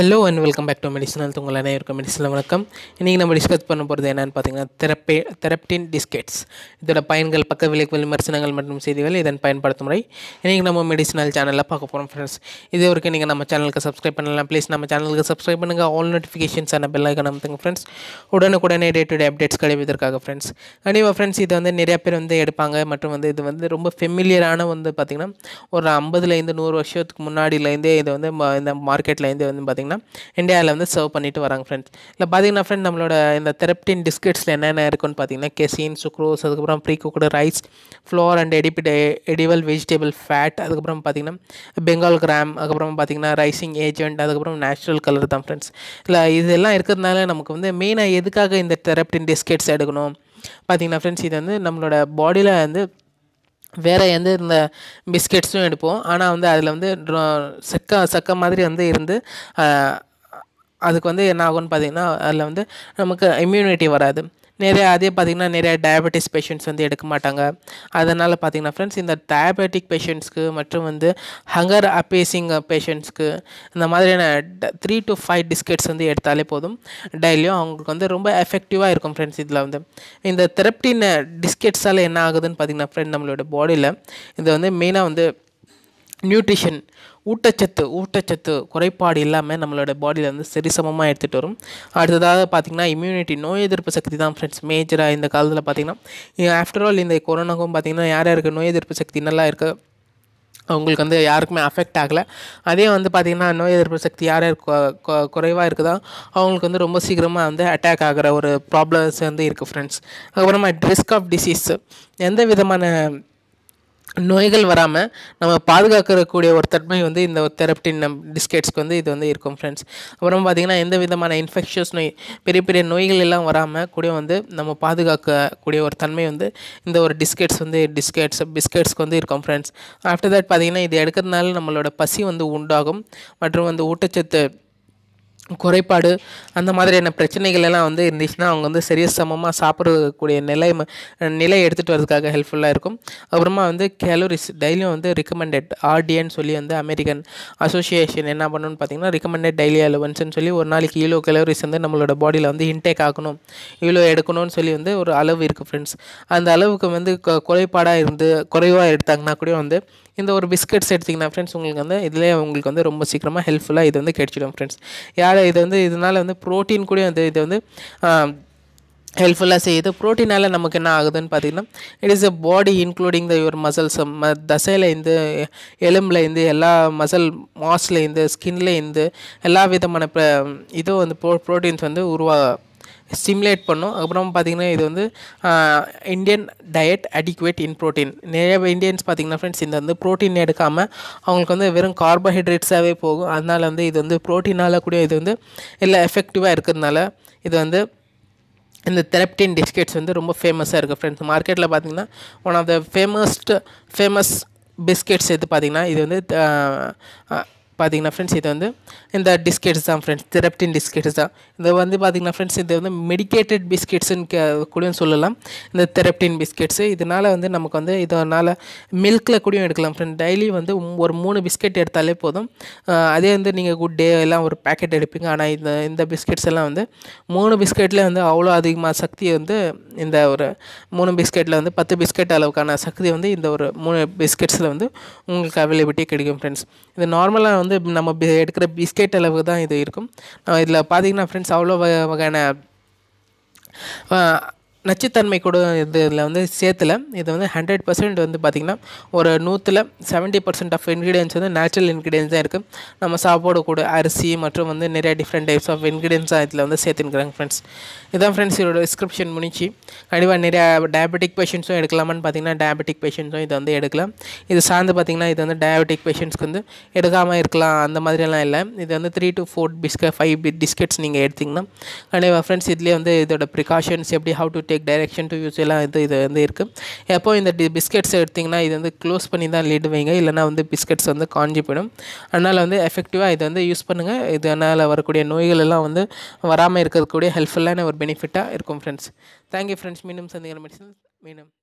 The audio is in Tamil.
Hello and welcome back to medicinal. Thungal anayirukku medicinal vanakkam. Inniki namu discuss pannaporadhu enna nu pathinga theraptin diskettes. Idoda payangal pakka vilai vimarsanangal mattum seidhigal idan payanpaduthum murai. Inniki namu medicinal channel la paakaporam friends. Idhu varaikum neenga nama channel ku subscribe pannalam. Please nama channel ku subscribe pannunga. All notifications ana bell icon amthunga friends. Udanukudane day to day updates kalividarkaga friends. Adiva friends idhu vandu neriya per vandu edupanga mattum vandu idhu vandu romba familiar ana vandu pathinga oru 50 la inda 100 varshathukku munnadi la inda idhu vandu indha market la inda vandu India வந்து சர்வ் பண்ணிட்டு வராங்க फ्रेंड्स இல்ல பாத்தீங்கன்னா फ्रेंड्स நம்மளோட இந்த தெரப்டின் டிஸ்கட்ஸ்ல என்னென்ன இருக்குன்னு பாத்தீங்கன்னா கேசின் சுக்ரோஸ் அதுக்கு அப்புறம் free cooked rice flour and edible vegetable fat அதுக்கு அப்புறம் பாத்தீங்கன்னா பெங்கால் கிராம் அதுக்கு அப்புறம் பாத்தீங்கன்னா ரைசிங் ஏஜென்ட் அதுக்கு அப்புறம் நேச்சுரல் கலர் தான் फ्रेंड्स இல்ல இதெல்லாம் இருக்குதுனால நமக்கு வந்து மெயினா எதுக்காக இந்த தெரப்டின் டிஸ்கட்ஸ் எடுக்கணும் பாத்தீங்கன்னா फ्रेंड्स இது வந்து நம்மளோட பாடியில வந்து வேற எந்த இந்த பிஸ்கெட்ஸும் எடுப்போம் ஆனா வந்து அதுல வந்து சக்க மாதிரி வந்து இருந்து அதுக்கு வந்து என்ன ஆகும்னு பாத்தீங்கன்னா அதுல வந்து நமக்கு இம்யூனிட்டி வராது நிறைய அதே பாத்தீங்கன்னா நிறைய டயபெட்டிஸ் பேஷண்ட்ஸ் வந்து எடுக்க மாட்டாங்க அதனால பாத்தீங்கன்னா फ्रेंड्स இந்த டயபெட்டிக் பேஷண்ட்ஸ்க்கு மற்றும் வந்து ஹங்கர் அப்பேசிங் பேஷண்ட்ஸ்க்கு இந்த மாதிரியான 3 to 5 டிஸ்கெட்ஸ் வந்து எடுத்தாலே போதும் டெய்லி அவங்களுக்கு வந்து ரொம்ப எஃபெக்டிவா இருக்கும் फ्रेंड्स இதல வந்து இந்த தெரப்டின் டிஸ்கெட்ஸால என்ன ஆகுதுன்னு பாத்தீங்கன்னா फ्रेंड्स நம்மளோட பாடியில இது வந்து மெயினா வந்து நியூட்ரிஷன் ஊட்டச்சத்து குறைபாடு இல்லாம நம்மளோட பாடியில வந்து சரிசமமா எடுத்துட்டு வரும் அடுத்ததாக பாத்தீங்கன்னா இம்யூனிட்டி நோய் எதிர்ப்பு சக்தி தான் फ्रेंड्स மேஜரா இந்த காலத்துல பாத்தீங்கன்னா ஆஃப்டர் ஆல் இந்த கொரோனாக்கும் பாத்தீங்கன்னா யார் யாருக்கு நோய் எதிர்ப்பு சக்தி நல்லா இருக்கு அவங்களுக்கு வந்து யாருக்குமே அஃபெக்ட் ஆகல அதே வந்து பாத்தீங்கன்னா நோய் எதிர்ப்பு சக்தி யார் குறைவா இருக்குதா அவங்களுக்கு வந்து ரொம்ப சீக்கிரமா வந்து அட்டாக் ஆகுற ஒரு ப்ராப்ளம்ஸ் வந்து இருக்கு फ्रेंड्स அப்புறமா ரிஸ்க் ஆஃப் டிசீஸ் எந்த விதமான நோய்கள் வராம நம்ம பாதுகாக்க கூடிய ஒரு தன்மை வந்து இந்த தெரப்டின் டிஸ்கட்ஸ்க்கு வந்து இது வந்து இருக்கும் फ्रेंड्स அப்புறம் பாத்தீங்கன்னா எந்த விதமான இன்ஃபெக்ஷஸ் நோய் பெரிய நோய்கள் எல்லாம் வராம கூட வந்து நம்ம பாதுகாக்க கூடிய ஒரு தன்மை வந்து இந்த ஒரு டிஸ்கட்ஸ் வந்து பிஸ்கட்ஸ்க்கு வந்து இருக்கும் फ्रेंड्स after that பாத்தீங்கன்னா இது எடுக்கிறதுனால நம்மளோட பசி வந்து உண்டாகும் மற்றும் வந்து ஊட்டச்சத்து குறைபாடு அந்த மாதிரியான பிரச்சனைகள் எல்லாம் வந்து இருந்துச்சுனா அவங்க வந்து சரியசமமா சாப்பிற கூடிய நிலை எடுத்துட்டு வரதுக்காக ஹெல்ப்ஃபுல்லா இருக்கும் அப்புறமா வந்து கலோரிஸ் டெய்லி வந்து ரெக்கமெண்டட் RDN சொல்லி வந்து அமெரிக்கன் அசோசியேஷன் என்ன பண்ணுன்னு பாத்தீங்கன்னா ரெக்கமெண்டட் டெய்லி அலவன்ஸ் ன்னு சொல்லி ஒரு நாளைக்கு 1 கிலோ கலோரிஸ் வந்து நம்மளோட பாடியில வந்து இன்டேக் ஆகணும் இவ்ளோ எடுக்கணும்னு சொல்லி வந்து ஒரு அளவு இருக்கு फ्रेंड्स அந்த அளவுக்கு வந்து குறைபாடா இருந்து குறைவா எடுத்தாங்கனா கூட வந்து இந்த ஒரு பிஸ்கட்ஸ் எடுத்தீங்கன்னா फ्रेंड्स உங்களுக்கு வந்து இதுலயே உங்களுக்கு வந்து ரொம்ப சீக்கிரமா ஹெல்ப்ஃபுல்லா இது வந்து கேட்சிடும் फ्रेंड्स யார இது வந்து இதனால வந்து புரோட்டீன் கூட வந்து இது வந்து ஹெல்ப்ஃபுல்லா செய்து புரோட்டீனால நமக்கு என்ன ஆகுதுன்னு பாத்தீங்கன்னா it is a body including the your muscles தசையில இருந்து எலும்புல இருந்து எல்லா மசல் மாஸ்ல இருந்து ஸ்கின்ல இருந்து எல்லா விதமான இது வந்து புரோட்டீன்ஸ் வந்து stimulate பண்ணோம் அப்புறம் பாத்தீங்கன்னா இது வந்து Indian diet adequate in protein நிறைய இந்தியன்ஸ் பாத்தீங்கன்னா फ्रेंड्स இந்த வந்து புரோட்டீன் எடுக்காம அவங்களுக்கு வந்து வெறும் கார்போஹைட்ரேட்ஸாவே போகும் அதனால வந்து இது வந்து புரோட்டீனால கூட இது வந்து இல்ல எஃபெக்டிவா இருக்குதுனால இது வந்து இந்த தெரப்டின் டிஸ்கட்ஸ் வந்து ரொம்ப ஃபேமஸா இருக்கு फ्रेंड्स மார்க்கெட்ல பாத்தீங்கன்னா one of the famous biscuits எது பாத்தீங்கன்னா இது வந்து பாத்தீங்கன்னா फ्रेंड्स இது வந்து இந்த டிஸ்கட்ஸ் தான் फ्रेंड्स தெரப்டின் டிஸ்கட்ஸ் தான் இது வந்து பாத்தீங்கன்னா फ्रेंड्स இது வந்து மெடிகேட்டட் பிஸ்கட்ஸ் ன்னு கூட சொல்லலாம் இந்த தெரப்டின் பிஸ்கட்ஸ் இதனால வந்து நமக்கு வந்து இதனால மில்க்ல கூட எடுக்கலாம் फ्रेंड्स டெய்லி வந்து ஒரு 3 பிஸ்கட் எடுத்தாலே போதும் அதே வந்து நீங்க குட் டே எல்லாம் ஒரு பாக்கெட் எடுப்பீங்க ஆனா இந்த பிஸ்கட்ஸ் எல்லாம் வந்து 3 பிஸ்கட்ல வந்து அவ்வளவு அதிகமா சக்தி வந்து இந்த ஒரு 3 பிஸ்கட்ல வந்து 10 பிஸ்கட் அளவுக்கான சக்தி வந்து இந்த ஒரு 3 பிஸ்கட்ஸ்ல வந்து உங்களுக்கு அவேலபிலிட்டி கிடைக்கும் फ्रेंड्स இது நார்மலா வந்து நம்ம எடுக்கிற பிஸ்கட் அளவுக்கு தான் இது இருக்கும் இதுல பாத்தீங்கன்னா फ्रेंड्स அவ்ளோ வகையான நச்சுத்தன்மை கூட இதுல வந்து சேத்துல இது வந்து 100% வந்து பாத்தீங்கன்னா ஒரு 100ல 70% ஆஃப் இன்கிரிடியன்ட்ஸ் வந்து நேச்சுரல் இன்கிரிடியன்ட்ஸ் தான் இருக்கு நம்ம சாப்பாடு கூட அரிசி மற்றும் வந்து நிறைய டிஃபரண்ட் டைப்ஸ் ஆஃப் இன்கிரிடியன்ட்ஸ் இதுல வந்து சேர்த்துக்கறாங்க फ्रेंड्स இதான் फ्रेंड्स இதோட டிஸ்கிரிப்ஷன் முடிஞ்சி கண்டிப்பா நிறைய டயபெட்டிக் பேஷண்ட்ஸும் எடுக்கலாம்னு பாத்தீங்கன்னா டயபெட்டிக் பேஷண்ட்ஸும் இது வந்து எடுக்கலாம் இது சார்ந்து பாத்தீங்கன்னா இது வந்து டயபெட்டிக் பேஷண்ட்ஸ்க்கு வந்து எடுக்காம இருக்கலாம் அந்த மாதிரி எல்லாம் இல்ல இது வந்து 3 to 4 பிஸ்கட் 5 டிஸ்கட்ஸ் நீங்க எடுத்தீங்கன்னா கண்டிப்பா फ्रेंड्स இதுல வந்து இதோட precautions எப்படி how to direction to use எல்லாம் இது வந்து இருக்கு எப்போ இந்த பிஸ்கட்ஸ் எடுத்தீங்கன்னா இது வந்து க்ளோஸ் பண்ணி தான் லீட் வைங்க இல்லனா வந்து பிஸ்கட்ஸ் வந்து காஞ்சி போடும் அதனால வந்து எஃபெக்டிவா இது வந்து யூஸ் பண்ணுங்க இதனால வரக்கூடிய நோய்கள் எல்லாம் வந்து வராம இருக்கிறதுக்கு ஹெல்ப்ஃபுல்லான ஒரு பெனிஃபிட்டா இருக்கும் फ्रेंड्स थैंक यू फ्रेंड्स மீண்டும் சந்திக்கலாம் மெடிசன் மீண்டும்